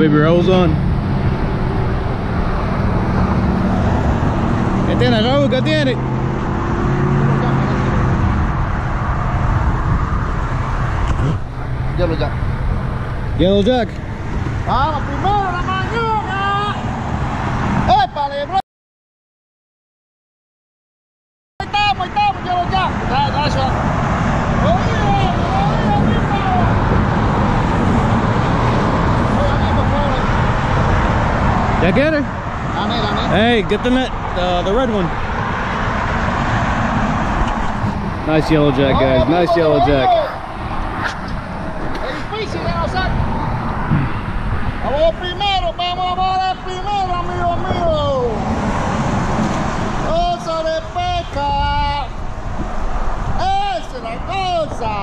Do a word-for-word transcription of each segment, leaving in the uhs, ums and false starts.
baby Raul's on. ¿Qué tiene Raúl? ¿Qué tiene? Yellow Jack. Yellow Jack. ¡A la primera de la mañana! ¡Épale, bro! ¡Ahí estamos, ahí estamos, Yellow Jack! ¡Trae, trae, trae! Did I get her? I'm in, I'm in. Hey, get the net, uh, the red one. Nice yellow jack, guys. Oh, nice yellow jack. Vamos primero, vamos a primero, amigo mío. Todo sobre pesca. Es la cosa.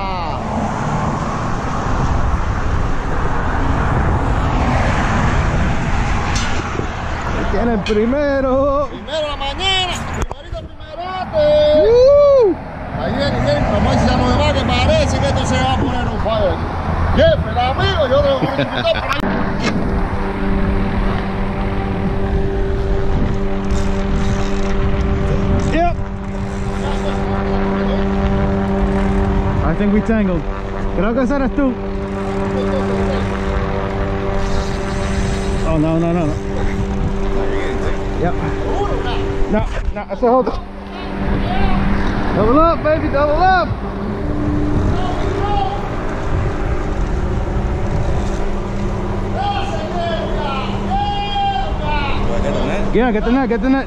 Tienen primero. Primero la mañana. Primerito, primerote. Uh. Ahí viene, viene. Como dice la nueva que parece que esto se va a poner un fallo. Jefe, el amigo, yo te voy a invitar por ahí. Yep. I think we tangled. Creo que serás tú. Oh, no, no, no, no. Yep. No, no, that's a hold up. Double up, baby, double up. Yeah, get the net, get the net.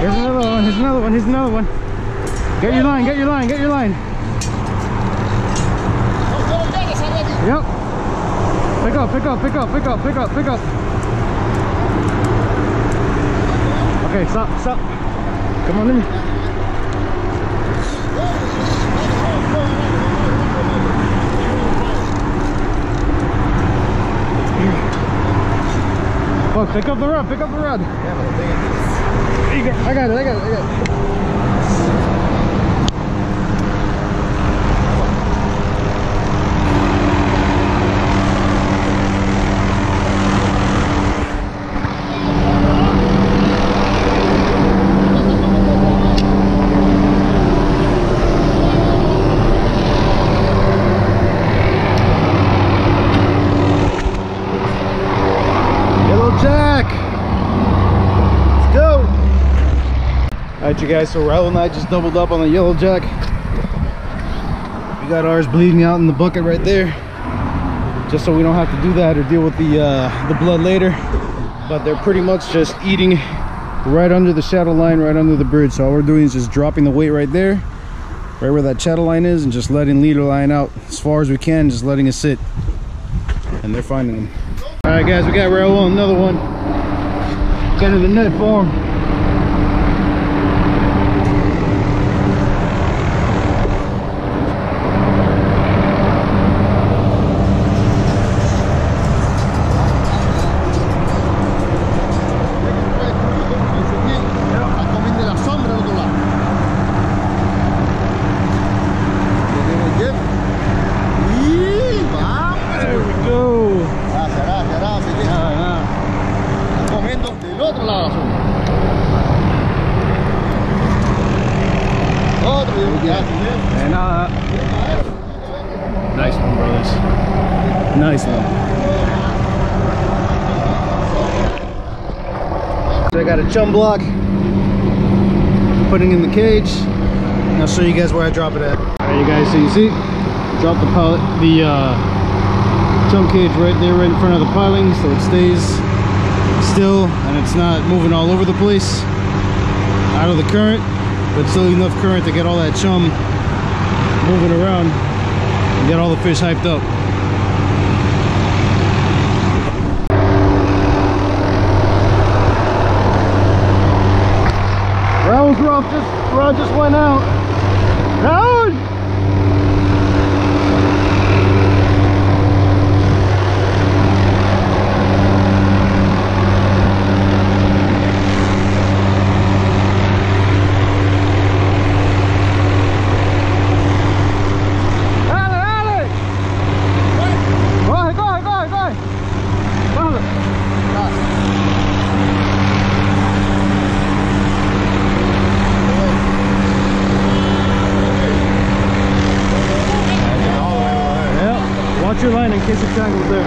Here's another one, here's another one. Get your line, get your line, get your line. Yep. Pick up, pick up, pick up, pick up, pick up, pick up. Okay, stop, stop. Come on in. Oh, pick up the rod, pick up the rod. I got it, I got it, I got it. You guys, so Raul and I just doubled up on the yellow jack. We got ours bleeding out in the bucket right there, just so we don't have to do that or deal with the uh, the blood later. But they're pretty much just eating right under the shadow line, right under the bridge. So all we're doing is just dropping the weight right there, right where that shadow line is, and just letting leader line out as far as we can, just letting it sit, and they're finding them. All right, guys, we got Raul on another one. Got in the net for him. And uh, nice one, brothers. Nice one. So I got a chum block, putting in the cage, and I'll show you guys where I drop it at. Alright, you guys, so you see, drop the pilot, the uh, chum cage right there, right in front of the piling, so it stays still and it's not moving all over the place, out of the current. But still enough current to get all that chum moving around and get all the fish hyped up. Raul's rod just, rod just went out. Raul! in case it's tangled there.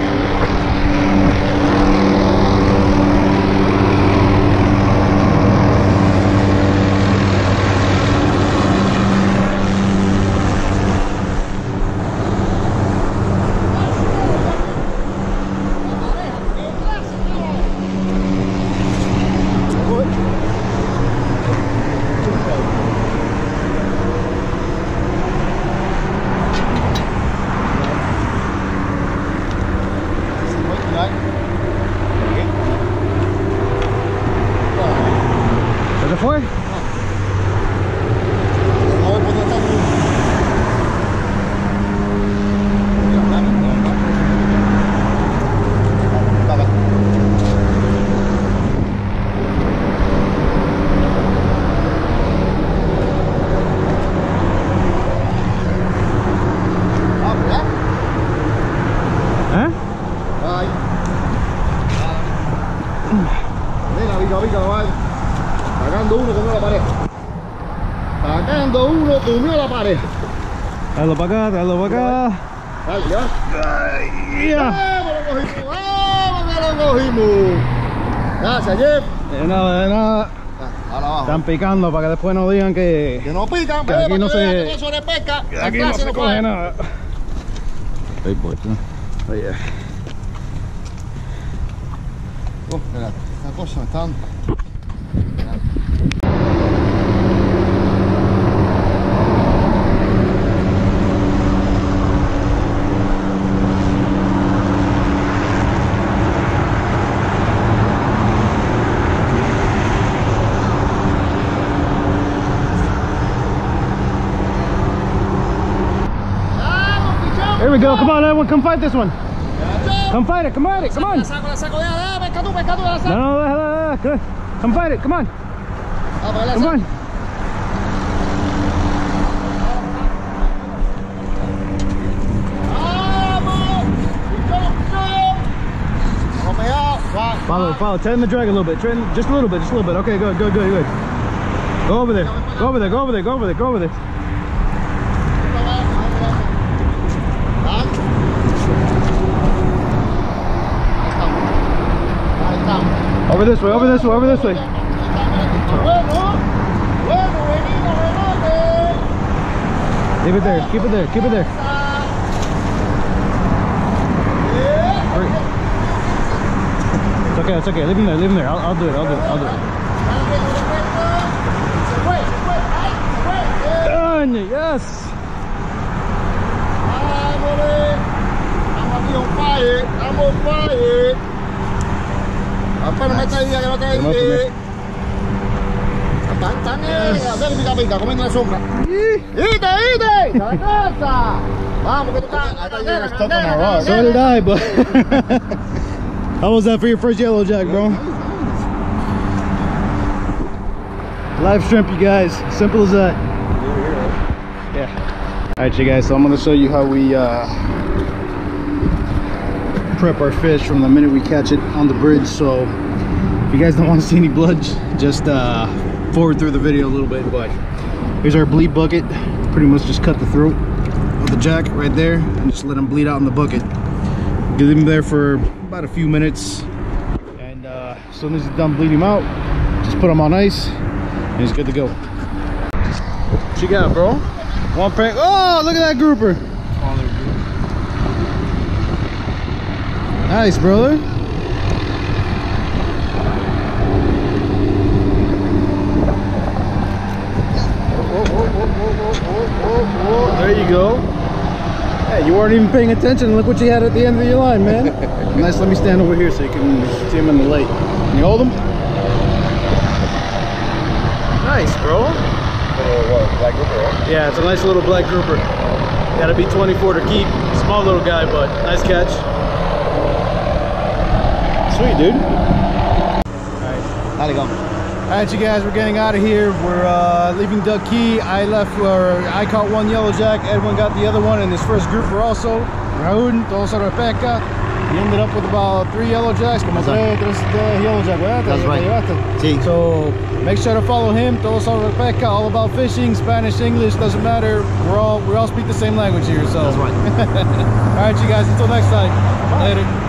Hazlo para acá, hazlo para acá. Dale, ya. Yeah. ¡Vamos, que lo cogimos! Gracias, Jeff. De nada, de nada. Ahora abajo. Están picando para que después nos digan que... Que no pican, que aquí no se... Que sobre pesca. Que aquí no se coge nada. Ahí voy, ¿no? Ahí es. Oh, espérate. Esta cosa me está dando... Go. Come on, Edwin, come fight this one. Come fight it, come fight it, come on. No, no, come fight it, come on. Come on. Follow, follow, turn the drag a little bit, just a little bit, just a little bit. Okay, good, good, good, good. Go over there, go over there, go over there, go over there, go over there. Over this way, over this way, over this way. Leave it there, keep it there, keep it there. It's okay, it's okay, leave him there, leave him there. I'll, I'll do it, I'll do it, I'll do it. Done, yes! I'm on fire, I'm on fire. Apenas me caía, que no caía. Están, a ver, pica, pica, comiendo la sombra. ¡Ite, ite! ¡La casa! Vamos, que tú estás. So did I, but. How was that for your first yellow jack, bro? Live shrimp, you guys. Simple as that. Yeah. Alright, you guys, so I'm going to show you how we uh, prep our fish from the minute we catch it on the bridge. So if you guys don't want to see any blood, just uh forward through the video a little bit. But here's our bleed bucket. Pretty much just cut the throat of the jack right there and just let him bleed out in the bucket. Get him there for about a few minutes, and uh as soon as he's done bleeding him out, just put him on ice and he's good to go. What you got, bro? One prank. Oh, look at that grouper. Nice, brother. There you go. Hey, you weren't even paying attention. Look what you had at the end of your line, man. Nice. Let me stand over here so you can see him in the lake. Can you hold him? Nice, bro. Little, what, black grouper? Yeah, it's a nice little black grouper. Gotta be twenty-four to keep. Small little guy, but nice catch. Sweet, dude. Alright, how'd it go? Alright, you guys, we're getting out of here. We're uh, leaving Duck Key. I left, or I caught one yellow jack. Edwin got the other one, and his first grouper also. Raul, Todo Sobre Pesca. He ended up with about three yellow jacks. Como tres, tres uh, yellow jacks, ¿verdad? That's right. Sí. So make sure to follow him. Todo Sobre Pesca, all about fishing, Spanish, English, doesn't matter. We're all we all speak the same language here. So that's right. All right, you guys. Until next time. Bye. Later.